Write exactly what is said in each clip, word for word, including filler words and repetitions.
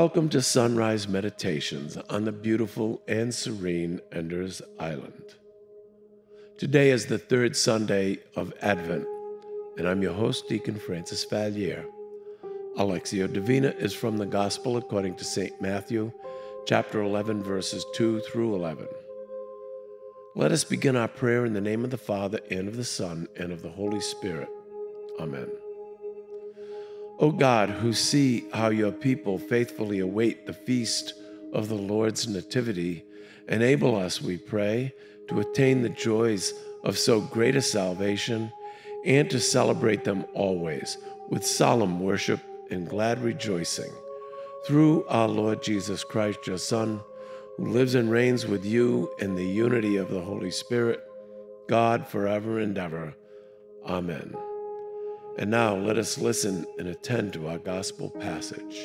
Welcome to Sunrise Meditations on the beautiful and serene Enders Island. Today is the third Sunday of Advent, and I'm your host, Deacon Francis Valliere. Alexio Divina is from the Gospel according to Saint Matthew, chapter eleven, verses two through eleven. Let us begin our prayer in the name of the Father, and of the Son, and of the Holy Spirit. Amen. O God, who see how your people faithfully await the feast of the Lord's Nativity, enable us, we pray, to attain the joys of so great a salvation and to celebrate them always with solemn worship and glad rejoicing. Through our Lord Jesus Christ, your Son, who lives and reigns with you in the unity of the Holy Spirit, God forever and ever. Amen. And now let us listen and attend to our gospel passage.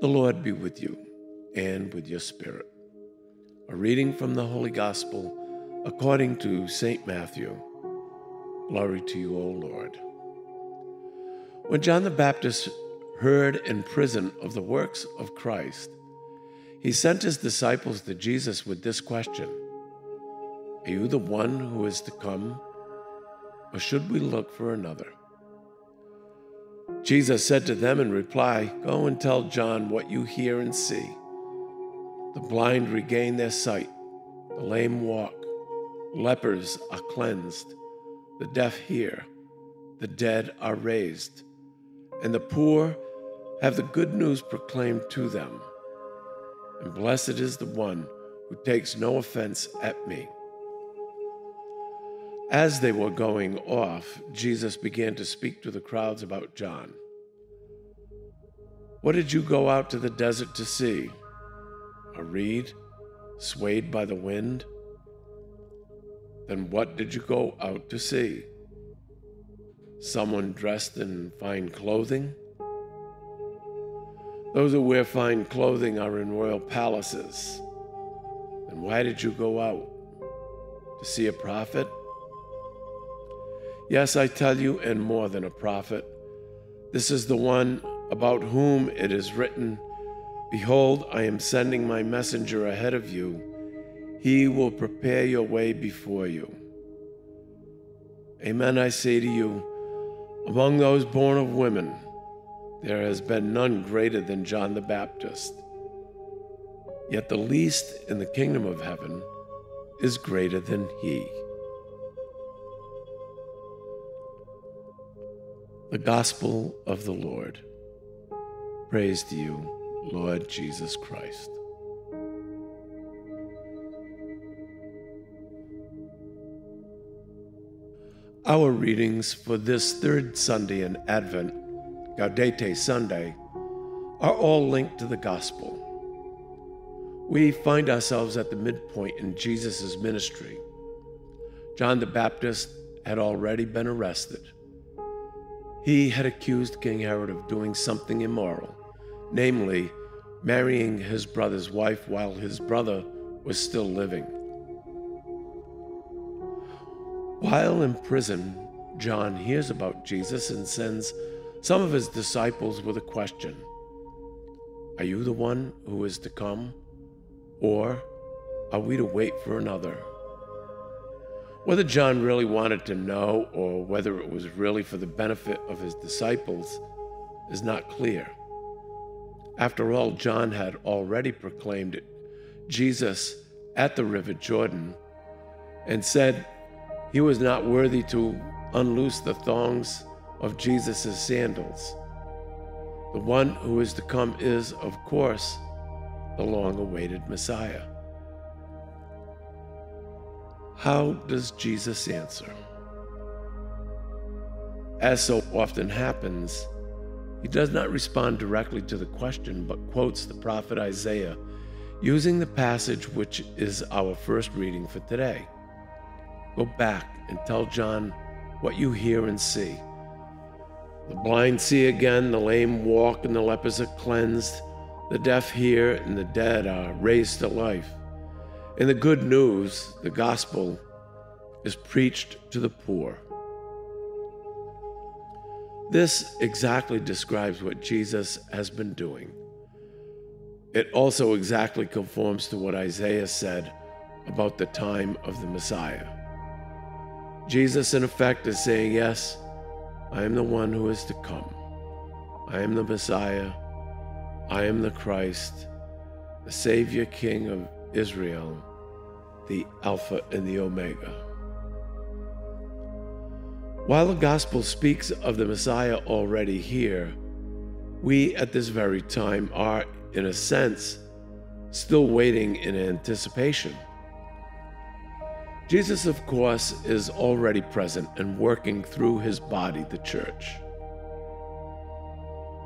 The Lord be with you, and with your spirit. A reading from the Holy Gospel according to Saint Matthew. Glory to you, O Lord. When John the Baptist heard in prison of the works of Christ, he sent his disciples to Jesus with this question: Are you the one who is to come, or should we look for another? Jesus said to them in reply, Go and tell John what you hear and see. The blind regain their sight, the lame walk, lepers are cleansed, the deaf hear, the dead are raised, and the poor have the good news proclaimed to them. And blessed is the one who takes no offense at me. As they were going off, Jesus began to speak to the crowds about John. What did you go out to the desert to see? A reed swayed by the wind? Then what did you go out to see? Someone dressed in fine clothing? Those who wear fine clothing are in royal palaces. Then why did you go out? To see a prophet? Yes, I tell you, and more than a prophet. This is the one about whom it is written, Behold, I am sending my messenger ahead of you. He will prepare your way before you. Amen, I say to you, among those born of women, there has been none greater than John the Baptist. Yet the least in the kingdom of heaven is greater than he. The Gospel of the Lord. Praise to you, Lord Jesus Christ. Our readings for this third Sunday in Advent, Gaudete Sunday, are all linked to the Gospel. We find ourselves at the midpoint in Jesus' ministry. John the Baptist had already been arrested. He had accused King Herod of doing something immoral, namely, marrying his brother's wife while his brother was still living. While in prison, John hears about Jesus and sends some of his disciples with a question. Are you the one who is to come, or are we to wait for another? Whether John really wanted to know or whether it was really for the benefit of his disciples is not clear. After all, John had already proclaimed Jesus at the River Jordan and said he was not worthy to unloose the thongs of Jesus' sandals. The one who is to come is, of course, the long-awaited Messiah. How does Jesus answer? As so often happens, he does not respond directly to the question, but quotes the prophet Isaiah, using the passage which is our first reading for today. Go back and tell John what you hear and see. The blind see again, the lame walk, and the lepers are cleansed. The deaf hear, and the dead are raised to life. And the good news, the gospel, is preached to the poor. This exactly describes what Jesus has been doing. It also exactly conforms to what Isaiah said about the time of the Messiah. Jesus, in effect, is saying, yes, I am the one who is to come. I am the Messiah. I am the Christ, the Savior King of Israel, the Alpha and the Omega. While the Gospel speaks of the Messiah already here, we at this very time are, in a sense, still waiting in anticipation. Jesus, of course, is already present and working through his body, the church.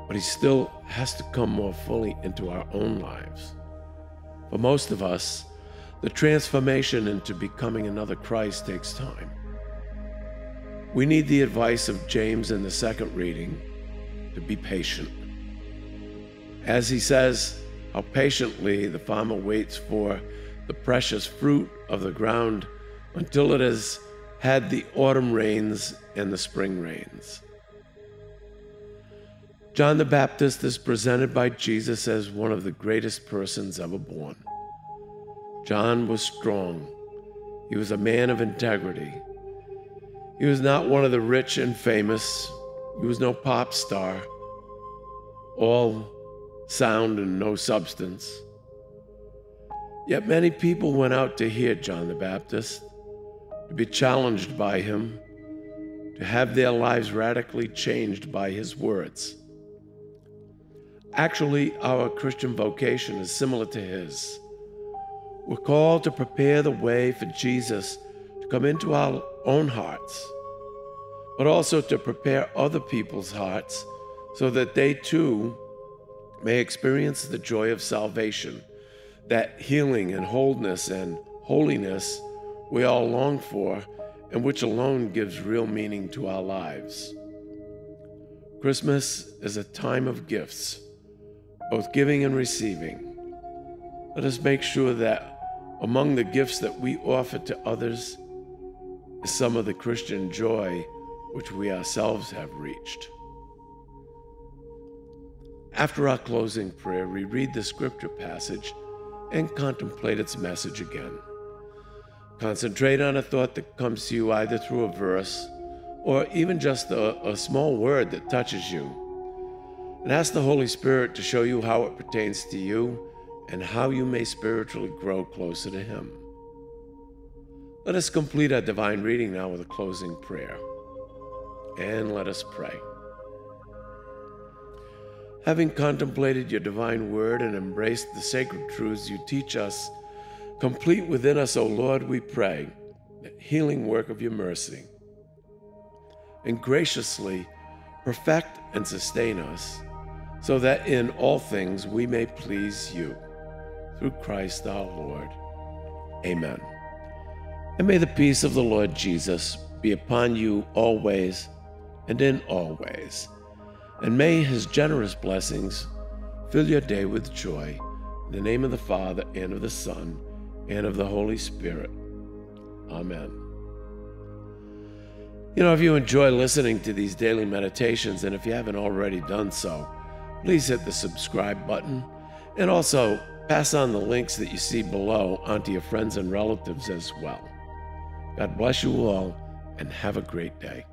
But he still has to come more fully into our own lives. For most of us, the transformation into becoming another Christ takes time. We need the advice of James in the second reading to be patient. As he says, how patiently the farmer waits for the precious fruit of the ground until it has had the autumn rains and the spring rains. John the Baptist is presented by Jesus as one of the greatest persons ever born. John was strong. He was a man of integrity. He was not one of the rich and famous. He was no pop star, all sound and no substance. Yet many people went out to hear John the Baptist, to be challenged by him, to have their lives radically changed by his words. Actually, our Christian vocation is similar to his. We're called to prepare the way for Jesus to come into our own hearts, but also to prepare other people's hearts so that they too may experience the joy of salvation, that healing and wholeness and holiness we all long for and which alone gives real meaning to our lives. Christmas is a time of gifts, both giving and receiving. Let us make sure that among the gifts that we offer to others is some of the Christian joy which we ourselves have reached. After our closing prayer, we read the scripture passage and contemplate its message again. Concentrate on a thought that comes to you either through a verse or even just a, a small word that touches you, and ask the Holy Spirit to show you how it pertains to you and how you may spiritually grow closer to him. Let us complete our divine reading now with a closing prayer. And let us pray. Having contemplated your divine word and embraced the sacred truths you teach us, complete within us, O Lord, we pray, the healing work of your mercy, and graciously perfect and sustain us, so that in all things we may please you. Through Christ our Lord. Amen. And may the peace of the Lord Jesus be upon you always and in all ways. And may his generous blessings fill your day with joy. In the name of the Father, and of the Son, and of the Holy Spirit. Amen. You know, if you enjoy listening to these daily meditations, and if you haven't already done so, please hit the subscribe button, and also pass on the links that you see below onto your friends and relatives as well. God bless you all, and have a great day.